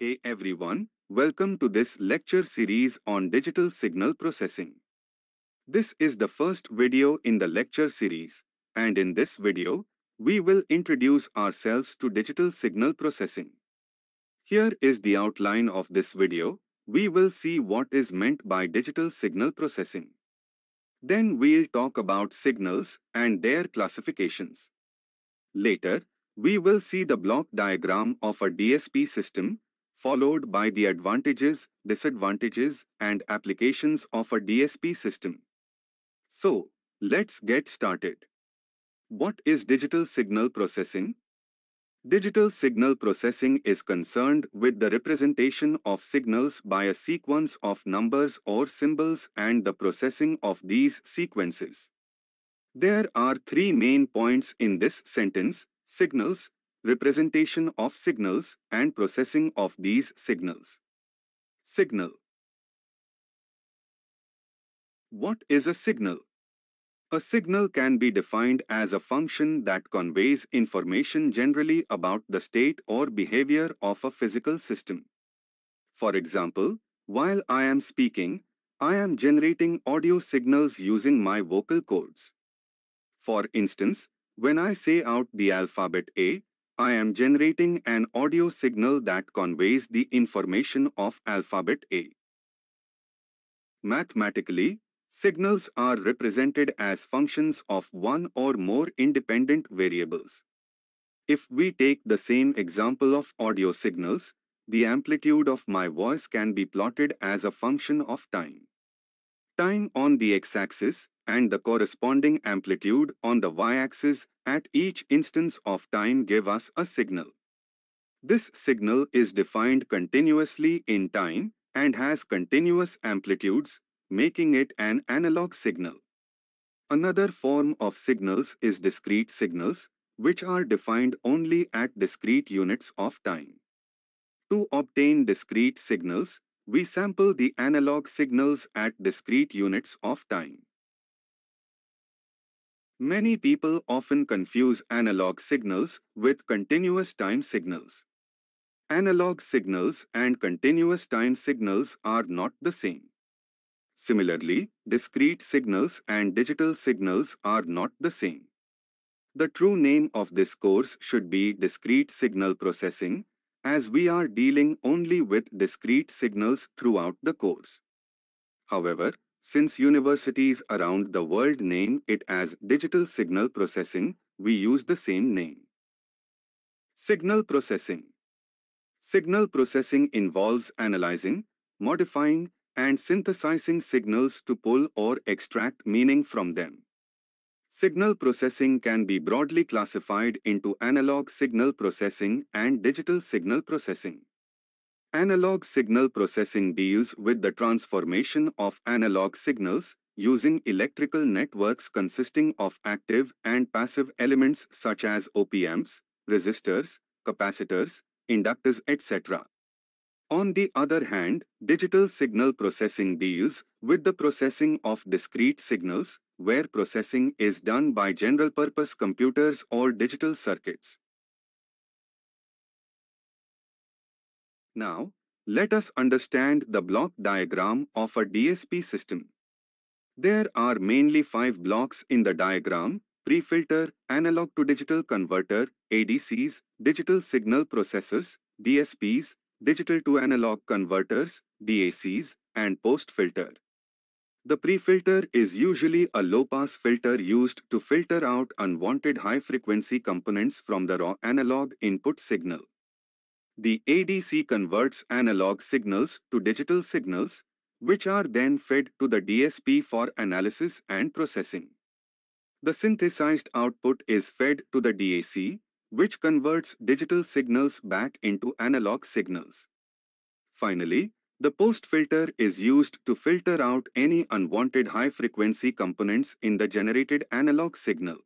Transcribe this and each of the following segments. Hey everyone, welcome to this lecture series on digital signal processing. This is the first video in the lecture series, and in this video, we will introduce ourselves to digital signal processing. Here is the outline of this video. We will see what is meant by digital signal processing. Then we'll talk about signals and their classifications. Later, we will see the block diagram of a DSP system, followed by the advantages, disadvantages, and applications of a DSP system. So, let's get started. What is digital signal processing? Digital signal processing is concerned with the representation of signals by a sequence of numbers or symbols and the processing of these sequences. There are three main points in this sentence: signals, representation of signals, and processing of these signals. Signal. What is a signal? A signal can be defined as a function that conveys information generally about the state or behavior of a physical system. For example, while I am speaking, I am generating audio signals using my vocal cords. For instance, when I say out the alphabet A, I am generating an audio signal that conveys the information of alphabet A. Mathematically, signals are represented as functions of one or more independent variables. If we take the same example of audio signals, the amplitude of my voice can be plotted as a function of time. Time on the x-axis and the corresponding amplitude on the y-axis at each instance of time give us a signal. This signal is defined continuously in time and has continuous amplitudes, making it an analog signal. Another form of signals is discrete signals, which are defined only at discrete units of time. To obtain discrete signals, we sample the analog signals at discrete units of time. Many people often confuse analog signals with continuous time signals. Analog signals and continuous time signals are not the same. Similarly, discrete signals and digital signals are not the same. The true name of this course should be discrete signal processing, as we are dealing only with discrete signals throughout the course. However, since universities around the world name it as digital signal processing, we use the same name. Signal processing. Signal processing involves analyzing, modifying, and synthesizing signals to pull or extract meaning from them. Signal processing can be broadly classified into analog signal processing and digital signal processing. Analog signal processing deals with the transformation of analog signals using electrical networks consisting of active and passive elements such as op-amps, resistors, capacitors, inductors, etc. On the other hand, digital signal processing deals with the processing of discrete signals, where processing is done by general-purpose computers or digital circuits. Now, let us understand the block diagram of a DSP system. There are mainly five blocks in the diagram: pre-filter, analog-to-digital converter, ADCs, digital signal processors, DSPs, digital-to-analog converters, DACs, and post-filter. The pre-filter is usually a low-pass filter used to filter out unwanted high-frequency components from the raw analog input signal. The ADC converts analog signals to digital signals, which are then fed to the DSP for analysis and processing. The synthesized output is fed to the DAC, which converts digital signals back into analog signals. Finally, the post filter is used to filter out any unwanted high-frequency components in the generated analog signal.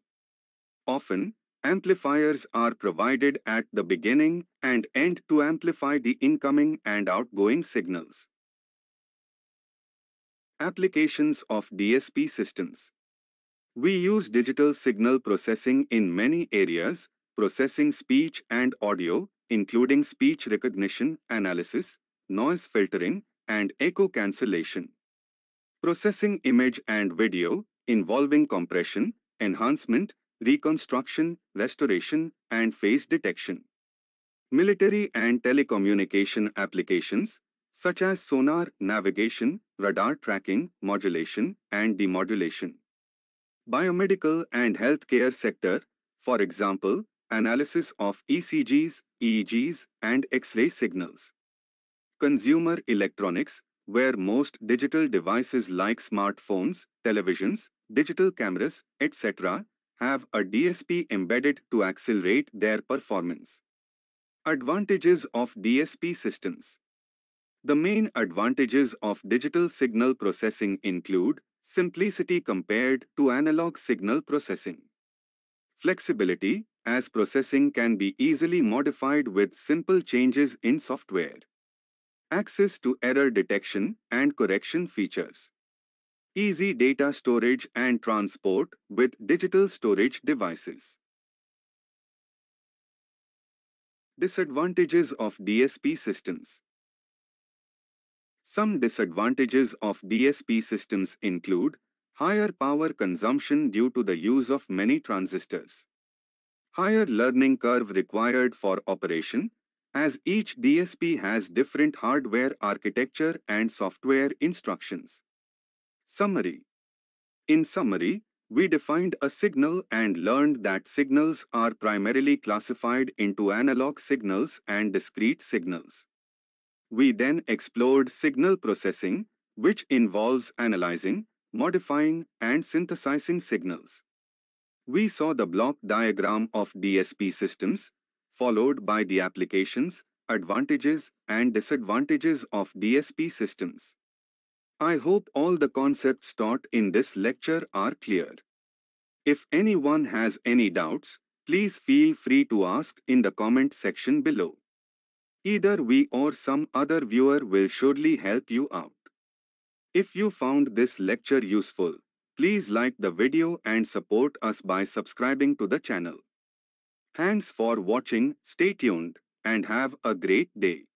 Often, amplifiers are provided at the beginning and end to amplify the incoming and outgoing signals. Applications of DSP systems. We use digital signal processing in many areas: processing speech and audio, including speech recognition, analysis, noise filtering, and echo cancellation. Processing image and video, involving compression, enhancement, reconstruction, restoration, and phase detection. Military and telecommunication applications, such as sonar navigation, radar tracking, modulation, and demodulation. Biomedical and healthcare sector, for example, analysis of ECGs, EEGs, and X-ray signals. Consumer electronics, where most digital devices like smartphones, televisions, digital cameras, etc., have a DSP embedded to accelerate their performance. Advantages of DSP systems. The main advantages of digital signal processing include simplicity compared to analog signal processing. Flexibility, as processing can be easily modified with simple changes in software. Access to error detection and correction features. Easy data storage and transport with digital storage devices. Disadvantages of DSP systems. Some disadvantages of DSP systems include higher power consumption due to the use of many transistors. Higher learning curve required for operation, as each DSP has different hardware architecture and software instructions. Summary. In summary, we defined a signal and learned that signals are primarily classified into analog signals and discrete signals. We then explored signal processing, which involves analyzing, modifying, and synthesizing signals. We saw the block diagram of DSP systems, followed by the applications, advantages, and disadvantages of DSP systems. I hope all the concepts taught in this lecture are clear. If anyone has any doubts, please feel free to ask in the comment section below. Either we or some other viewer will surely help you out. If you found this lecture useful, please like the video and support us by subscribing to the channel. Thanks for watching, stay tuned, and have a great day.